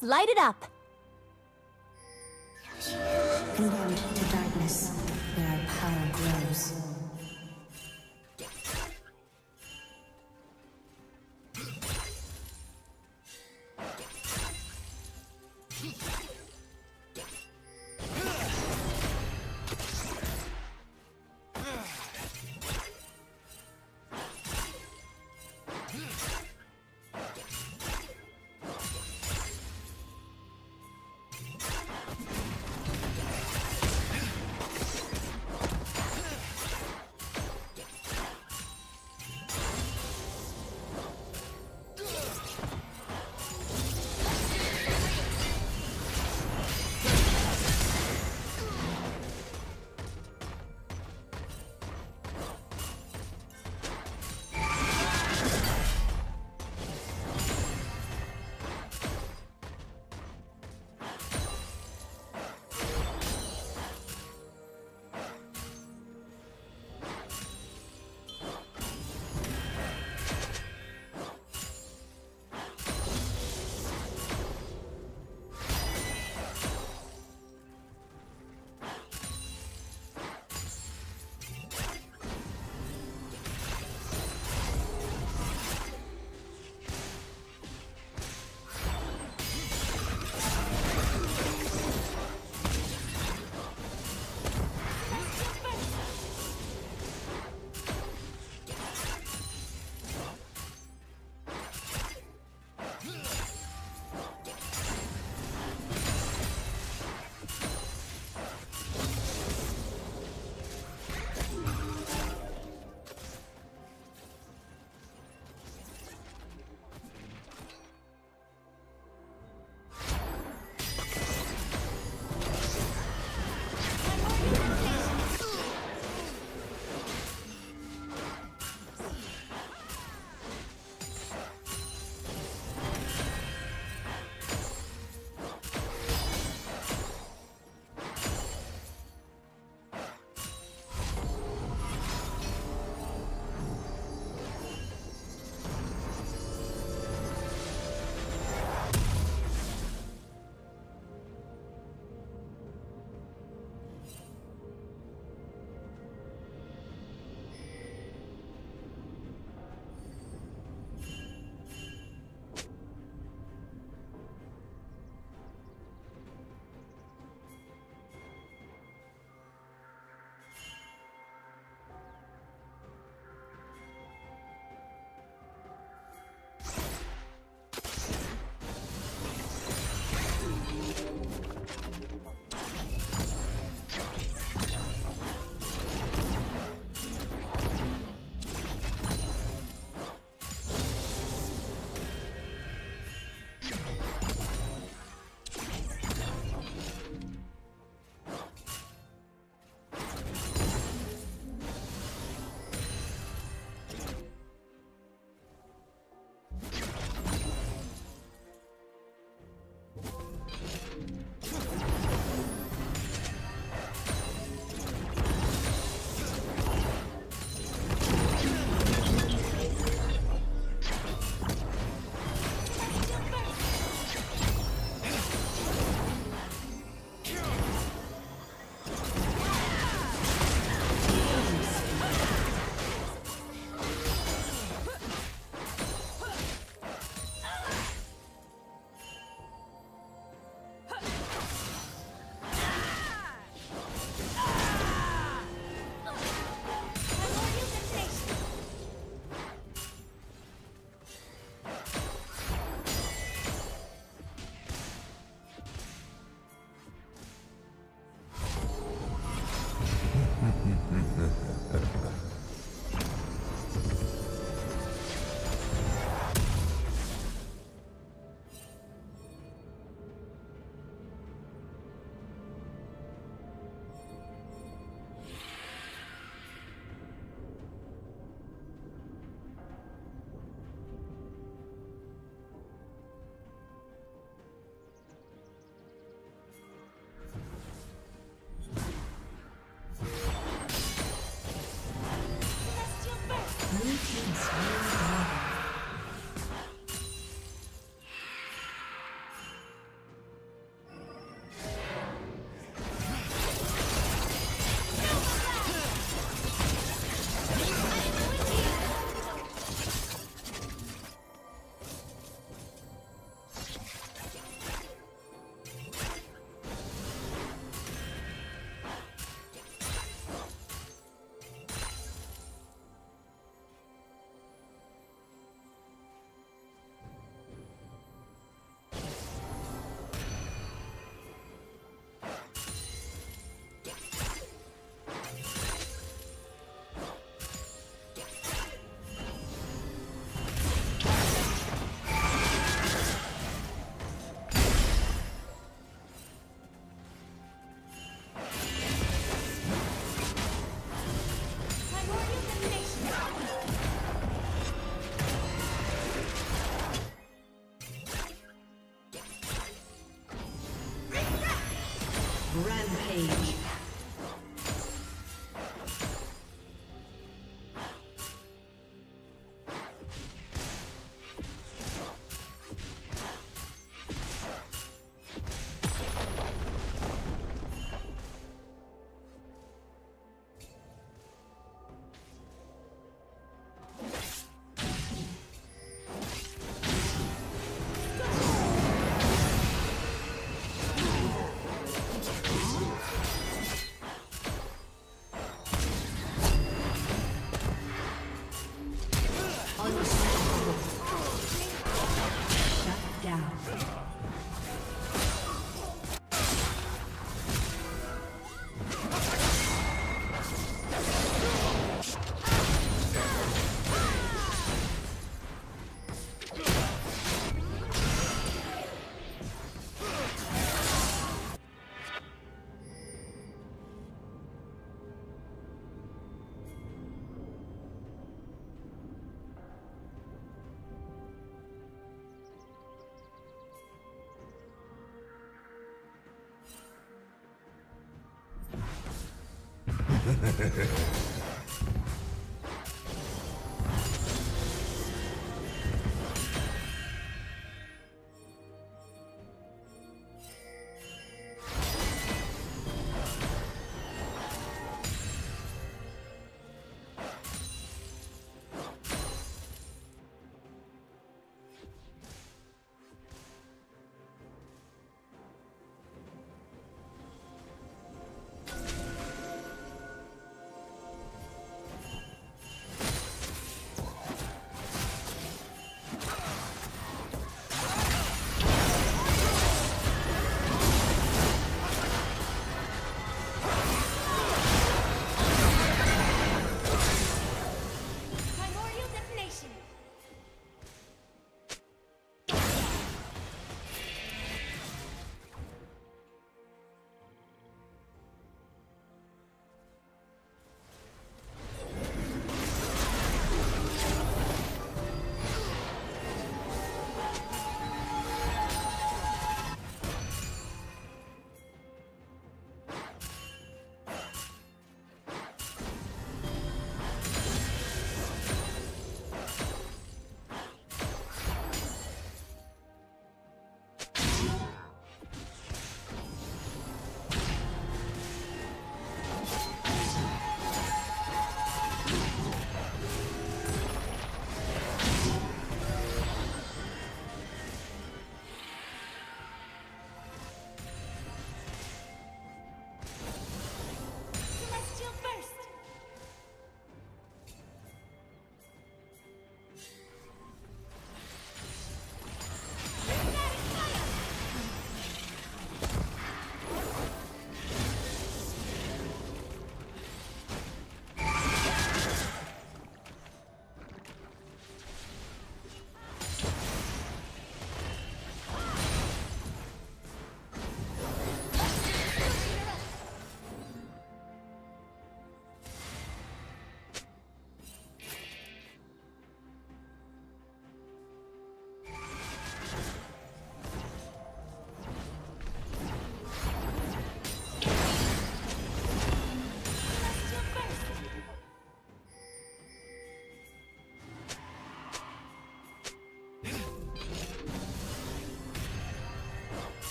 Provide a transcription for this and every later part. Let's light it up! Lured to darkness, where our power grows.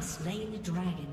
Slain the dragon.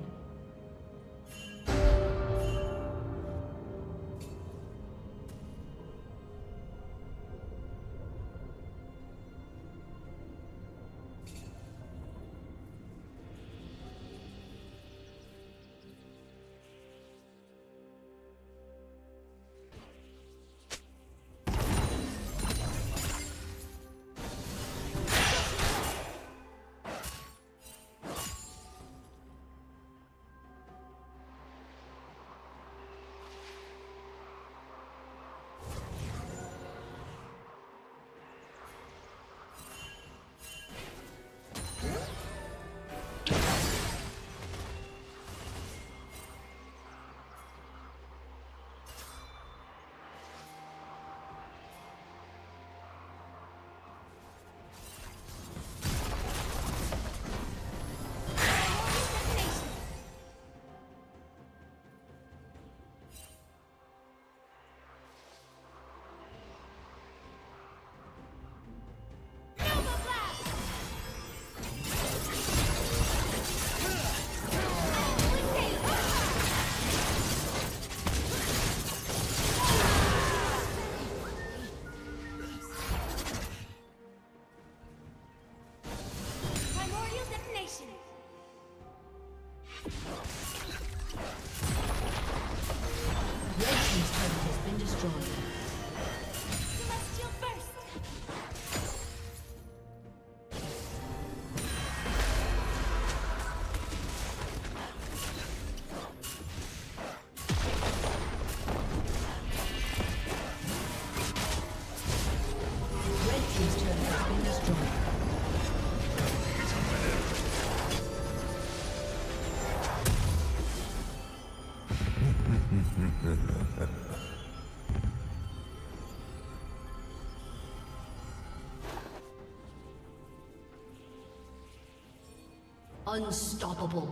Unstoppable.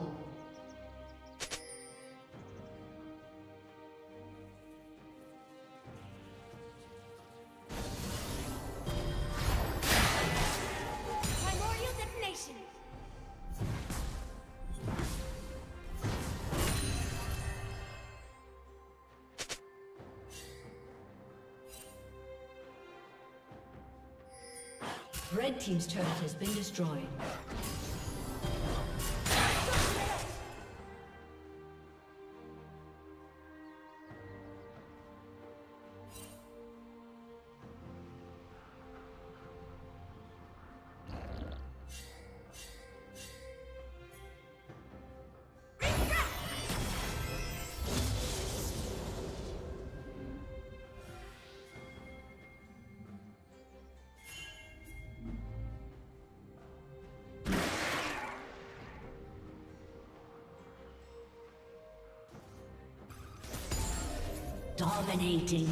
Red Team's turret has been destroyed. Dominating.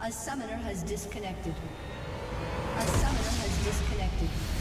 A summoner has disconnected. A summoner has disconnected.